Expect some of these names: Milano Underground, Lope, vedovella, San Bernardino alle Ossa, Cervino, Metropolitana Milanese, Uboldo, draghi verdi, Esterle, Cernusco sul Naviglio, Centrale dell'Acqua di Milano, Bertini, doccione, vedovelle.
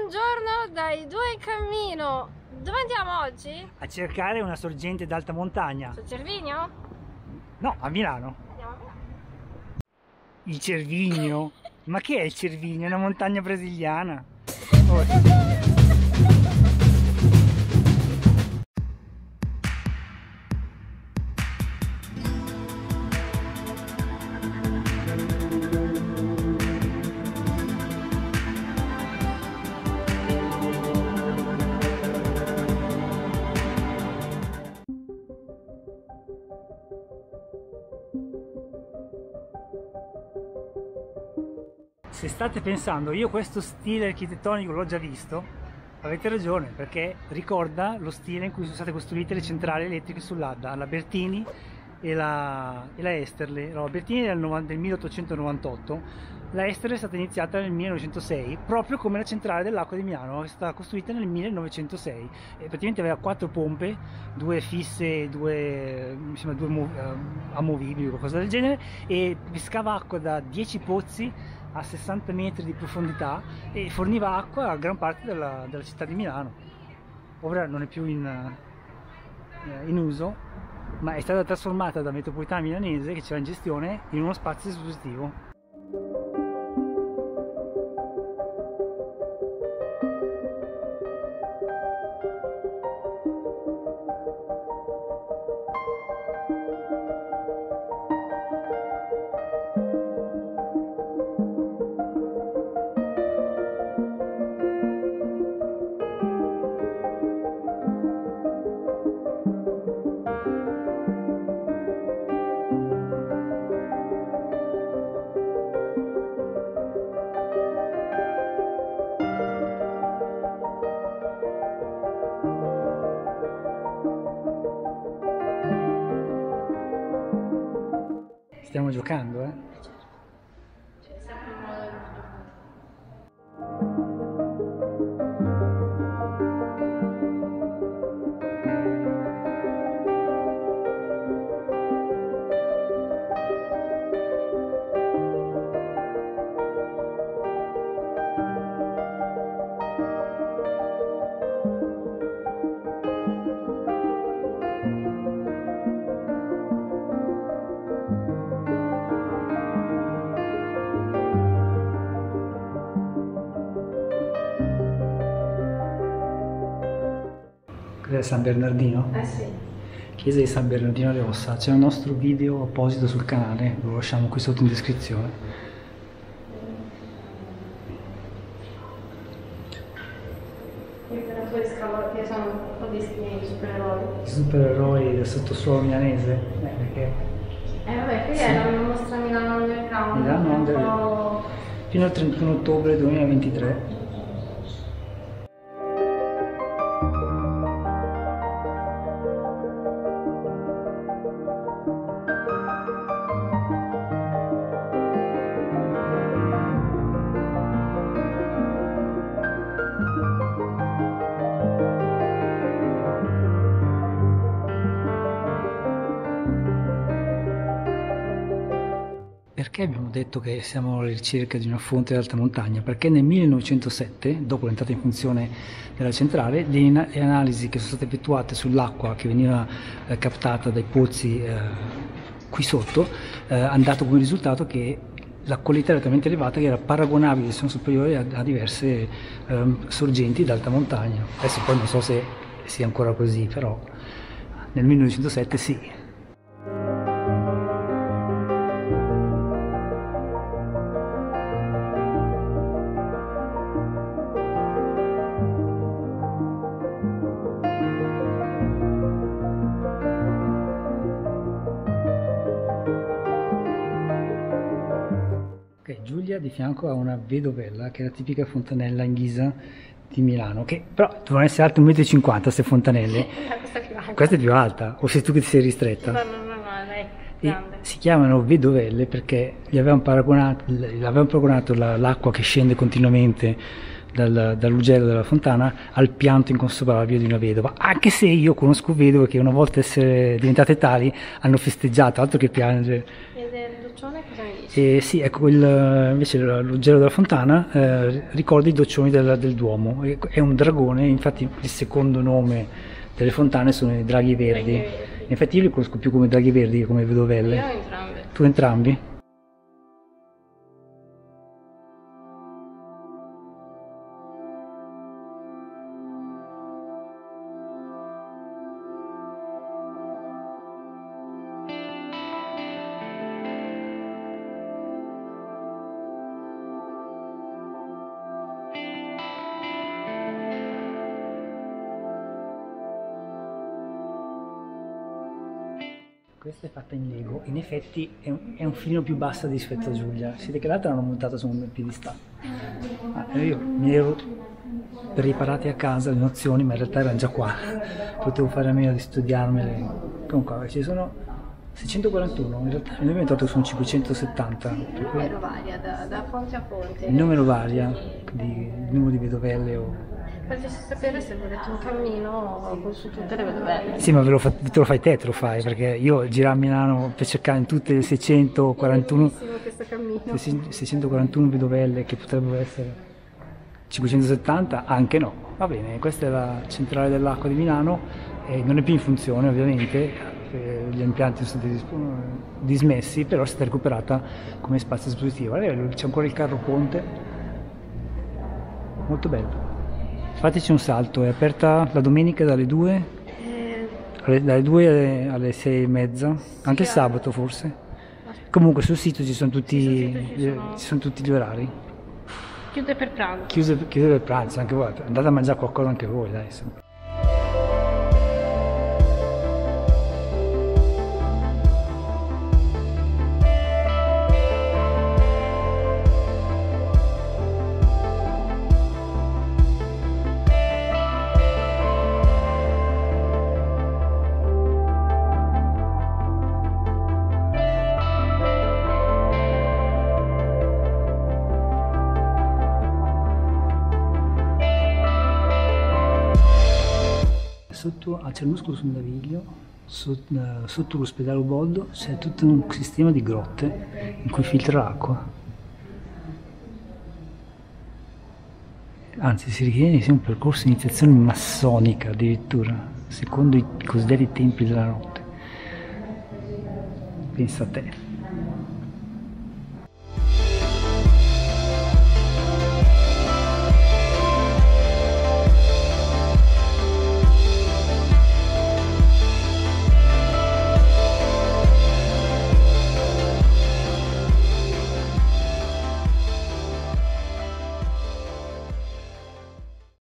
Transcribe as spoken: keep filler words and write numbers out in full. buongiorno dai due in cammino. Dove andiamo oggi? A cercare una sorgente d'alta montagna. Su Cervino? No, a Milano. Andiamo a Milano. Il Cervino? Ma che è il Cervino? È una montagna brasiliana. Oh. Se state pensando, io questo stile architettonico l'ho già visto, avete ragione, perché ricorda lo stile in cui sono state costruite le centrali elettriche sull'Adda, la Bertini e la, e la Esterle. No, la Bertini è del milleottocentonovantotto, la Esterle è stata iniziata nel millenovecentosei, proprio come la centrale dell'Acqua di Milano, è stata costruita nel millenovecentosei. E praticamente aveva quattro pompe, due fisse, due, insomma, due uh, amovibili o qualcosa del genere, e pescava acqua da dieci pozzi a sessanta metri di profondità e forniva acqua a gran parte della, della città di Milano. Ora non è più in, in uso, ma è stata trasformata da Metropolitana Milanese, che c'era in gestione, in uno spazio espositivo. Stiamo giocando, eh? C'è sempre un modo di San Bernardino? Eh sì. Chiesa di San Bernardino alle Ossa. C'è un nostro video apposito sul canale, lo lasciamo qui sotto in descrizione. Io per la tua scavola, io sono un po' di supereroi. Supereroi del sottosuolo milanese? Eh, perché? Eh vabbè, qui sì. È la mostra Milano Underground. Milano Underground. Fino al trentuno ottobre duemilaventitré. Perché abbiamo detto che siamo alla ricerca di una fonte d'alta montagna? Perché nel millenovecentosette, dopo l'entrata in funzione della centrale, le, le analisi che sono state effettuate sull'acqua che veniva eh, captata dai pozzi eh, qui sotto eh, hanno dato come risultato che la qualità era talmente elevata che era paragonabile, se non superiore, a, a diverse eh, sorgenti d'alta montagna. Adesso poi non so se sia ancora così, però nel millenovecentosette sì. Giulia di fianco ha una vedovella che è la tipica fontanella in ghisa di Milano, che però dovevano essere alte un metro e cinquanta queste fontanelle. Questa è più alta. Questa è più alta, o sei tu che ti sei ristretta? No, no, no, no, lei è grande. Si chiamano vedovelle perché gli avevano paragonato, paragonato l'acqua che scende continuamente dal, dall'ugello della fontana al pianto inconsolabile di una vedova, anche se io conosco vedove che una volta essere diventate tali hanno festeggiato, altro che piangere. E del Duccione cosa mi dici? E sì, ecco, il, invece l'Ugello della Fontana eh, ricorda i doccioni del, del Duomo, è un dragone, infatti il secondo nome delle fontane sono i draghi verdi. Draghi verdi. In effetti io li conosco più come draghi verdi che come vedovelle. Io entrambe. Tu entrambi? Questa è fatta in Lego, in effetti è un, è un filino più bassa rispetto a Giulia. Si vede che l'altra l'hanno montata su un piedistallo. Ah, io mi ero preparati a casa le nozioni, ma in realtà erano già qua. Potevo fare a meno di studiarmele. Comunque, ci sono seicentoquarantuno, in realtà il numero che sono cinquecentosettanta. Il numero varia da, da fonte a fonte. Il numero varia, di, il numero di vedovelle o... Vorresti sapere se volete un cammino su tutte le vedovelle. Sì, ma ve lo fa, te lo fai te, te lo fai, perché io girare a Milano per cercare in tutte le seicentoquarantuno, seicentoquarantuno vedovelle che potrebbero essere cinquecentosettanta, anche no. Va bene, questa è la Centrale dell'Acqua di Milano, eh, non è più in funzione ovviamente, eh, gli impianti sono stati dismessi, però è stata recuperata come spazio espositivo. Allora, c'è ancora il carro ponte, molto bello. Fateci un salto, è aperta la domenica dalle due, eh, dalle due alle sei e mezza, sì, anche il sabato forse. Comunque sul sito ci sono tutti, sì, ci sono... Ci sono tutti gli orari. Chiude per pranzo. Chiude, chiude per pranzo, anche voi, andate a mangiare qualcosa anche voi, dai. Sempre. Sotto a Cernusco sul Naviglio, sotto, uh, sotto l'ospedale Uboldo, c'è tutto un sistema di grotte in cui filtra l'acqua. Anzi, si ritiene che sia un percorso di iniziazione massonica addirittura, secondo i cosiddetti templi della notte. Pensa a te.